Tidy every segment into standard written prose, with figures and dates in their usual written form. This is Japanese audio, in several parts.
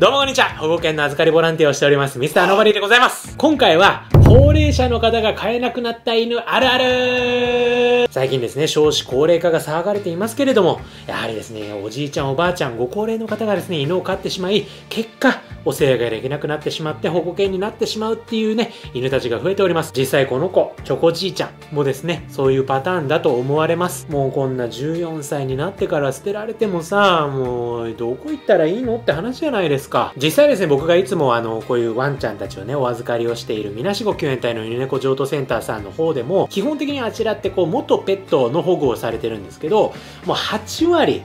どうもこんにちは。保護犬の預かりボランティアをしております、ミスターノーバディでございます。今回は、高齢者の方が飼えなくなった犬あるある。最近ですね、少子高齢化が騒がれていますけれども、やはりですね、おじいちゃんおばあちゃん、ご高齢の方がですね、犬を飼ってしまい、結果、お世話ができなくなってしまって保護犬になってしまうっていうね、犬たちが増えております。実際この子、チョコじいちゃんもですね、そういうパターンだと思われます。もうこんな14歳になってから捨てられてもさ、もう、どこ行ったらいいのって話じゃないですか。実際ですね、僕がいつもこういうワンちゃんたちをね、お預かりをしているみなしご救援隊の犬猫譲渡センターさんの方でも、基本的にあちらってこう、元ペットの保護をされてるんですけど、もう8割、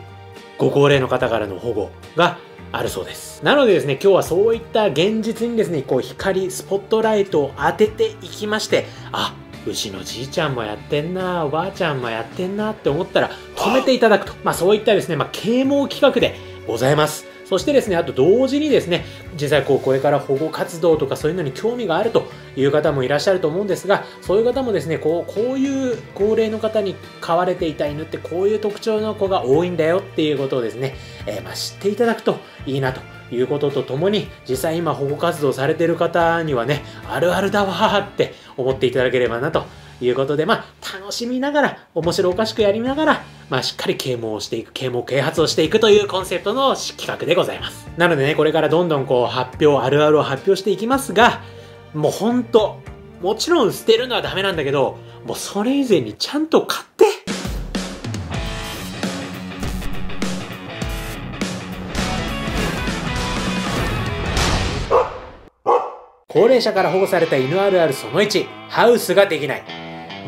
ご高齢の方からの保護があるそうです。なのでですね、今日はそういった現実にですね、こう、光、スポットライトを当てていきまして、あ、うちのじいちゃんもやってんな、おばあちゃんもやってんなって思ったら、止めていただくと。まあそういったですね、まあ啓蒙企画でございます。そしてですね、あと同時にですね、実際こう、これから保護活動とかそういうのに興味があるという方もいらっしゃると思うんですが、そういう方もですね、こういう高齢の方に飼われていた犬ってこういう特徴の子が多いんだよっていうことをですね、まあ知っていただくといいなということとともに、実際今保護活動されてる方にはね、あるあるだわーって思っていただければなということで、まあ楽しみながら、面白おかしくやりながら、まあしっかり啓蒙をしていく、啓蒙啓発をしていくというコンセプトの企画でございます。なのでね、これからどんどんこうあるあるを発表していきますが、もうほんと、もちろん捨てるのはダメなんだけど、もうそれ以前にちゃんと買って、高齢者から保護された犬あるあるその1、ハウスができない。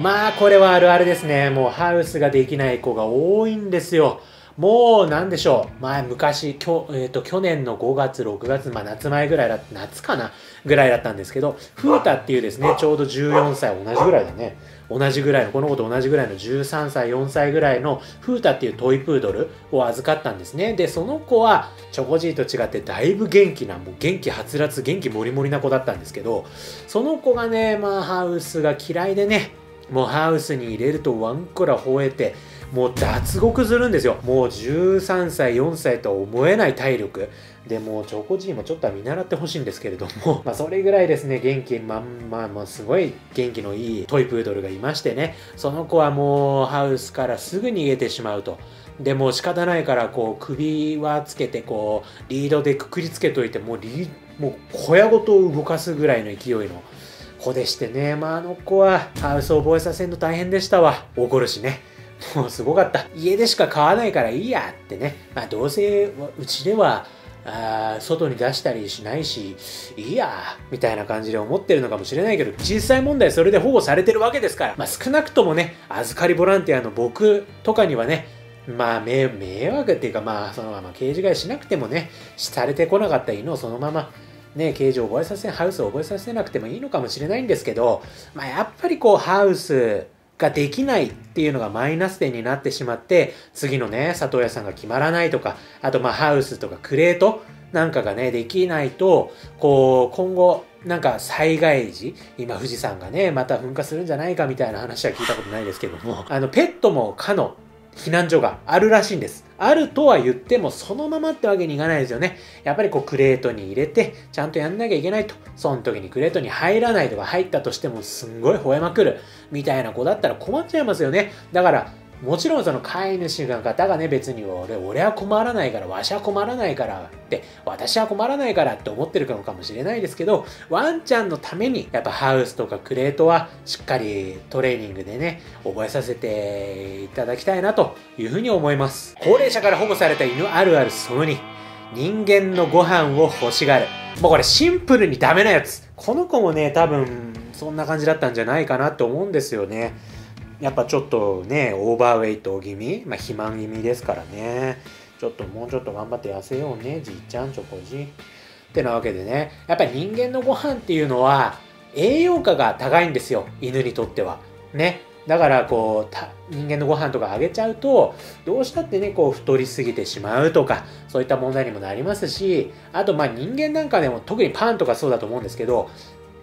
まあこれはあるあるですね。もうハウスができない子が多いんですよ。もうなんでしょう。まあ昔、去年の5月、6月、まあ夏前ぐらいだ、夏かなぐらいだったんですけど、フータっていうですね、ちょうど14歳、同じぐらいだね。同じぐらいの、この子と同じぐらいの13歳、4歳ぐらいのフータっていうトイプードルを預かったんですね。で、その子は、チョコジーと違ってだいぶ元気な、もう元気はつらつ、元気もりもりな子だったんですけど、その子がね、まあハウスが嫌いでね、もうハウスに入れるとワンコら吠えて、もう脱獄するんですよ。もう13歳、4歳とは思えない体力。で、もうチョコジーもちょっとは見習ってほしいんですけれども、まあそれぐらいですね、元気、まあすごい元気のいいトイプードルがいましてね、その子はもうハウスからすぐ逃げてしまうと。で、もう仕方ないから、こう首輪つけて、こうリードでくくりつけといて、もう小屋ごと動かすぐらいの勢いの子でしてね、まああの子はハウスを覚えさせるの大変でしたわ。怒るしね。もうすごかった。家でしか飼わないからいいやってね。まあどうせうちでは、外に出したりしないし、いいやみたいな感じで思ってるのかもしれないけど、実際問題それで保護されてるわけですから。まあ少なくともね、預かりボランティアの僕とかにはね、まあ迷惑っていうか、まあそのままケージ飼いしなくてもね、されてこなかった犬をそのまま、ね、ケージを覚えさせ、ハウスを覚えさせなくてもいいのかもしれないんですけど、まあ、やっぱりこう、ハウスができないっていうのがマイナス点になってしまって、次のね、里親さんが決まらないとか、あとまあ、ハウスとかクレートなんかがね、できないと、こう、今後、なんか災害時、今富士山がね、また噴火するんじゃないかみたいな話は聞いたことないですけども、ペットも蚊の避難所があるらしいんです。あるとは言っても、そのままってわけにいかないですよね。やっぱりこう、クレートに入れて、ちゃんとやんなきゃいけないと。その時にクレートに入らないとか、入ったとしても、すんごい吠えまくる。みたいな子だったら困っちゃいますよね。だから、もちろんその飼い主の方がね、別に俺は困らないから、わしは困らないからって、私は困らないからって思ってるのかもしれないですけど、ワンちゃんのために、やっぱハウスとかクレートはしっかりトレーニングでね、覚えさせていただきたいなというふうに思います。高齢者から保護された犬あるあるその2、人間のご飯を欲しがる。もうこれシンプルにダメなやつ。この子もね、多分そんな感じだったんじゃないかなと思うんですよね。やっぱちょっとね、オーバーウェイト気味、まあ、肥満気味ですからね。もうちょっと頑張って痩せようね、じいちゃん、チョコじい。ってなわけでね、やっぱり人間のご飯っていうのは、栄養価が高いんですよ、犬にとっては。ね。だから、こう、人間のご飯とかあげちゃうと、どうしたってね、こう、太りすぎてしまうとか、そういった問題にもなりますし、あと、まあ人間なんかでも、特にパンとかそうだと思うんですけど、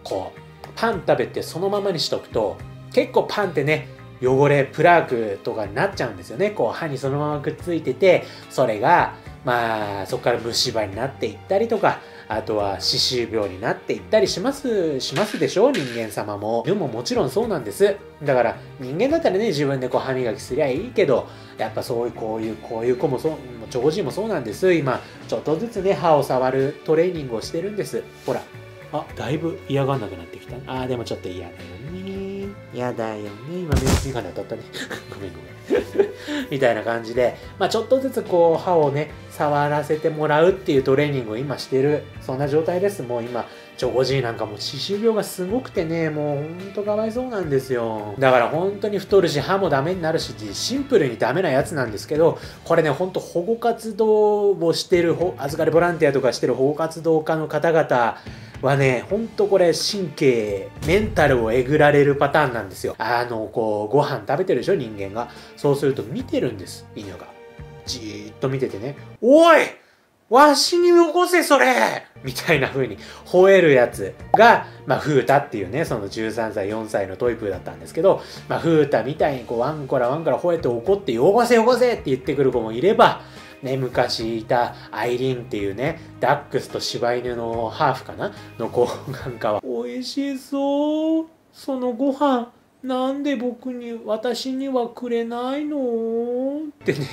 こう、パン食べてそのままにしとくと、結構パンってね、汚れ、プラークとかになっちゃうんですよね。こう、歯にそのままくっついてて、それが、まあそこから虫歯になっていったりとか、あとは歯周病になっていったりしますでしょう。人間様も犬ももちろんそうなんです。だから人間だったらね、自分でこう歯磨きすりゃいいけど、やっぱそういうこういう子もそう、長寿もそうなんです。今ちょっとずつね、歯を触るトレーニングをしてるんです。ほら、あ、だいぶ嫌がんなくなってきた。あー、でもちょっと嫌だよね。嫌だよね。今眼鏡当たったね。ごめんごめん。みたいな感じで、まあ、ちょっとずつこう歯をね触らせてもらうっていうトレーニングを今してる、そんな状態です。もう今チョコジーなんかも歯周病がすごくてね、もうほんとかわいそうなんですよ。だから本当に太るし、歯もダメになるし、シンプルにダメなやつなんですけど、これね、ほんと保護活動をしてる、預かりボランティアとかしてる保護活動家の方々はね、ほんとこれ神経メンタルをえぐられるパターンなんですよ。こうご飯食べてるでしょ、人間が。そうすると見てるんです、犬が。じーっと見ててね、おいわしによこせそれみたいな風に吠えるやつが、まあ、フータっていうね、その13歳、4歳のトイプーだったんですけど、まあ、フータみたいにこうワンコラワンコラ吠えて怒って、よこせよこせって言ってくる子もいれば、ね、昔いたアイリンっていうね、ダックスと柴犬のハーフかなの子なんかは、美味しそう、そのご飯なんで私にはくれないのってね、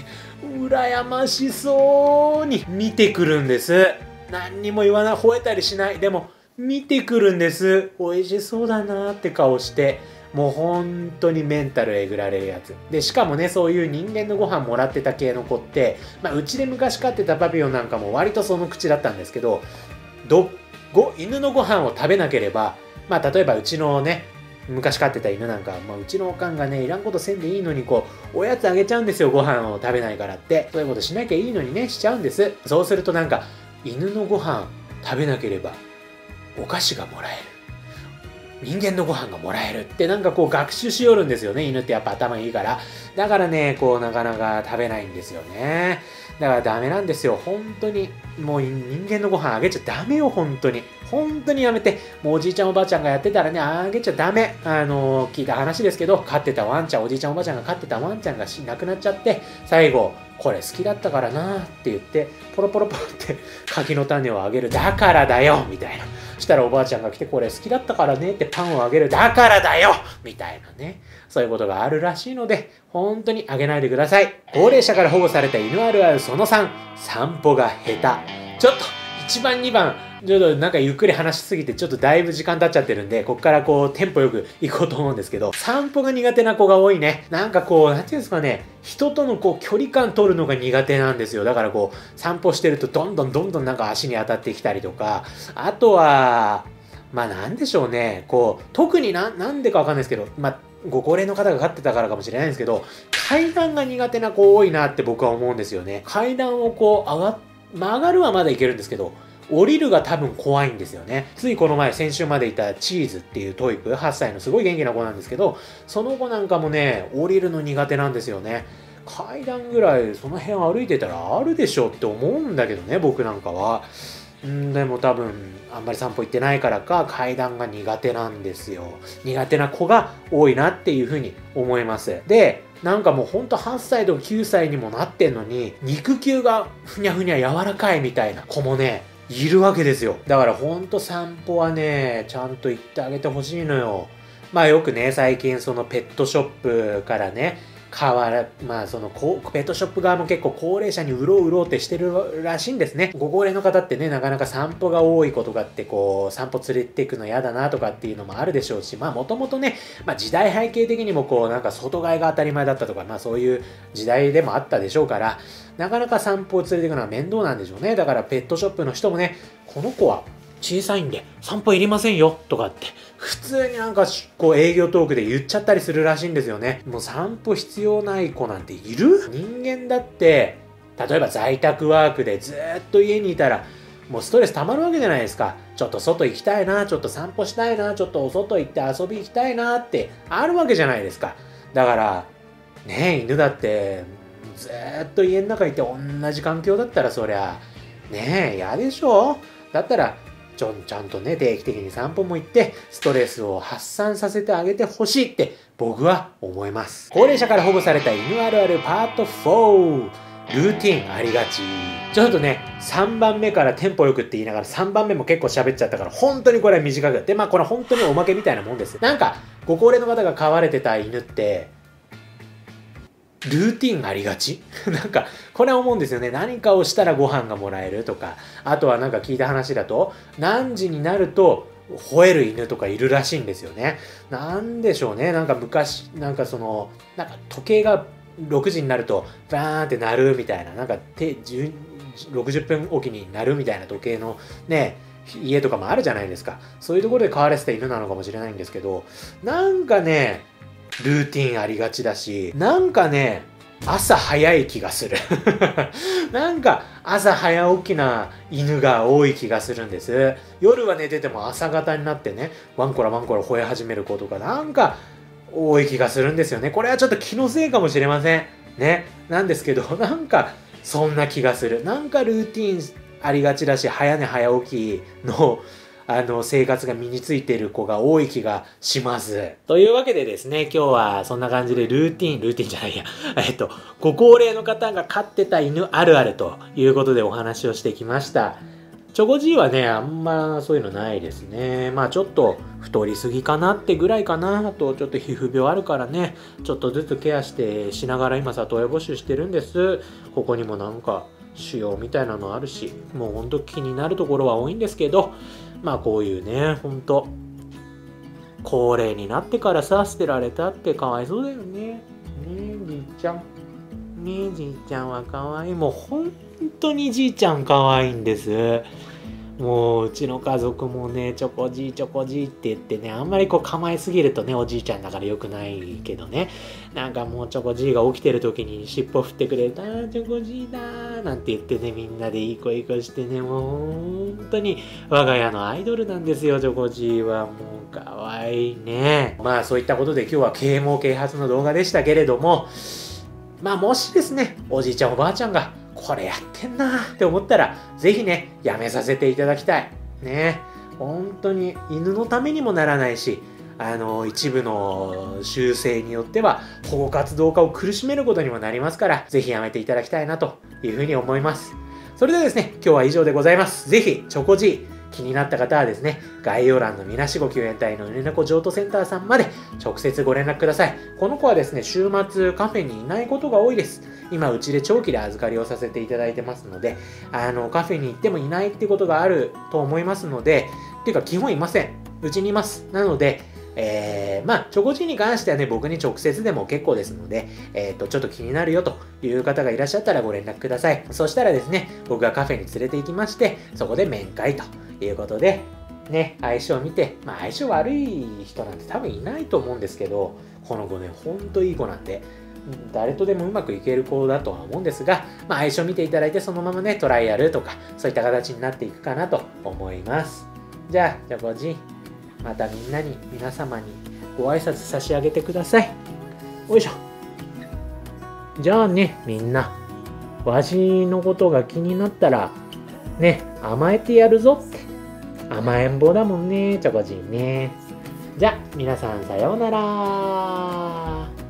羨ましそうに見てくるんです。何にも言わない、吠えたりしない。でも、見てくるんです。美味しそうだなって顔して。もう本当にメンタルえぐられるやつ。で、しかもね、そういう人間のご飯もらってた系の子って、まあ、うちで昔飼ってたパピオンなんかも割とその口だったんですけど、犬のご飯を食べなければ、まあ、例えばうちのね、昔飼ってた犬なんか、まあ、うちのおかんがね、いらんことせんでいいのに、こう、おやつあげちゃうんですよ、ご飯を食べないからって。そういうことしなきゃいいのにね、しちゃうんです。そうするとなんか、犬のご飯食べなければ、お菓子がもらえる。人間のご飯がもらえるってなんかこう学習しよるんですよね。犬ってやっぱ頭いいから。だからね、こうなかなか食べないんですよね。だからダメなんですよ。本当に。もう人間のご飯あげちゃダメよ、本当に。本当にやめて。もうおじいちゃんおばあちゃんがやってたらね、あげちゃダメ。聞いた話ですけど、飼ってたワンちゃん、おじいちゃんおばあちゃんが飼ってたワンちゃんが亡くなっちゃって、最後、これ好きだったからなーって言って、ポロポロポロって柿の種をあげる。だからだよみたいな。したらおばあちゃんが来て、これ好きだったからねってパンをあげる。だからだよみたいなね。そういうことがあるらしいので、本当にあげないでください。高齢者から保護された犬あるあるその3、散歩が下手。ちょっと、1番2番、ちょっとなんかゆっくり話しすぎて、ちょっとだいぶ時間経っちゃってるんで、こっからこう、テンポよく行こうと思うんですけど、散歩が苦手な子が多いね。なんかこう、なんていうんですかね、人とのこう、距離感取るのが苦手なんですよ。だからこう、散歩してるとどんどんなんか足に当たってきたりとか、あとは、まあなんでしょうね、こう、特になんでかわかんないですけど、まあ、ご高齢の方が飼ってたからかもしれないんですけど、階段が苦手な子多いなって僕は思うんですよね。階段をこう、曲がるはまだいけるんですけど、降りるが多分怖いんですよね。ついこの前、先週までいたチーズっていうトイプ、8歳のすごい元気な子なんですけど、その子なんかもね、降りるの苦手なんですよね。階段ぐらいその辺歩いてたらあるでしょって思うんだけどね、僕なんかは。でも多分、あんまり散歩行ってないからか、階段が苦手なんですよ。苦手な子が多いなっていうふうに思います。で、なんかもうほんと8歳とか9歳にもなってんのに、肉球がふにゃふにゃ柔らかいみたいな子もね、いるわけですよ。だからほんと散歩はね、ちゃんと行ってあげてほしいのよ。まあよくね、最近そのペットショップからね、まあそのペットショップ側も結構高齢者にうろうろってしてるらしいんですね。ご高齢の方ってね、なかなか散歩が多い子とかってこう、散歩連れてくの嫌だなとかっていうのもあるでしょうし、まあもともとね、まあ時代背景的にもこう、なんか外買いが当たり前だったとか、まあそういう時代でもあったでしょうから、なかなか散歩を連れていくのは面倒なんでしょうね。だからペットショップの人もね、この子は小さいんで散歩いりませんよとかって普通になんかこう営業トークで言っちゃったりするらしいんですよね。もう散歩必要ない子なんている？人間だって例えば在宅ワークでずっと家にいたらもうストレス溜まるわけじゃないですか。ちょっと外行きたいな、ちょっと散歩したいな、ちょっとお外行って遊び行きたいなってあるわけじゃないですか。だからね、犬だってずっと家の中にいて同じ環境だったらそりゃねえ嫌でしょ。だったらちゃんとね、定期的に散歩も行ってストレスを発散させてあげてほしいって僕は思います。高齢者から保護された犬あるあるパート4、ルーティンありがち。ちょっとね、3番目からテンポよくって言いながら3番目も結構喋っちゃったから、本当にこれは短くて、まあこれ本当におまけみたいなもんです。なんか、ご高齢の方が飼われてた犬って、ルーティンありがちなんか、これは思うんですよね。何かをしたらご飯がもらえるとか、あとはなんか聞いた話だと、何時になると、吠える犬とかいるらしいんですよね。なんでしょうね。なんか昔、なんかその、なんか時計が6時になると、バーンって鳴るみたいな、なんか60分おきに鳴るみたいな時計のね、家とかもあるじゃないですか。そういうところで飼われてた犬なのかもしれないんですけど、なんかね、ルーティンありがちだし、なんかね、朝早い気がするなんか朝早起きな犬が多い気がするんです。夜は寝てても朝方になってね、ワンコラワンコラ吠え始める子とかなんか多い気がするんですよね。これはちょっと気のせいかもしれませんね。なんですけど、なんかそんな気がする。なんかルーティンありがちだし、早寝早起きの生活が身についている子が多い気がします。というわけでですね、今日はそんな感じでご高齢の方が飼ってた犬あるあるということでお話をしてきました。チョコ G はね、あんまそういうのないですね。まあちょっと太りすぎかなってぐらいかな。あとちょっと皮膚病あるからね、ちょっとずつケアしてしながら今里親募集してるんです。ここにもなんか腫瘍みたいなのあるし、もうほんと気になるところは多いんですけど、まあこういうね、ほんと、高齢になってからさ、捨てられたってかわいそうだよね。ねえ、じいちゃん。ねえ、じいちゃんはかわいい。もうほんとにじいちゃんかわいいんです。もう、うちの家族もね、チョコじい、チョコじいって言ってね、あんまりこう構えすぎるとね、おじいちゃんだから良くないけどね、なんかもうチョコじいが起きてる時に尻尾振ってくれた、チョコじいだーなんて言ってね、みんなでいい子いい子してね、もう本当に我が家のアイドルなんですよ、チョコじいは。もうかわいいね。まあそういったことで今日は啓蒙啓発の動画でしたけれども、まあもしですね、おじいちゃんおばあちゃんが、これやってんなーって思ったら、ぜひね、やめさせていただきたい。ね。本当に犬のためにもならないし、一部の習性によっては保護活動家を苦しめることにもなりますから、ぜひやめていただきたいなというふうに思います。それではですね、今日は以上でございます。ぜひ、チョコ G、気になった方はですね、概要欄のみなしご救援隊の犬猫譲渡センターさんまで直接ご連絡ください。この子はですね、週末カフェにいないことが多いです。今、うちで長期で預かりをさせていただいてますので、カフェに行ってもいないってことがあると思いますので、っていうか基本いません。うちにいます。なので、まあ、チョコ G に関してはね、僕に直接でも結構ですので、ちょっと気になるよという方がいらっしゃったらご連絡ください。そしたらですね、僕がカフェに連れて行きまして、そこで面会ということで、ね、相性を見て、まあ相性悪い人なんて多分いないと思うんですけど、この子ね、ほんといい子なんで、誰とでもうまくいける子だとは思うんですが、まあ相性見ていただいて、そのままね、トライアルとか、そういった形になっていくかなと思います。じゃあ、チョコ G、また皆様にご挨拶差し上げてください。おいしょ。じゃあね、みんな、わしのことが気になったら、ね、甘えてやるぞって。甘えん坊だもんね、チョコ G ね。じゃあ、皆さんさようなら。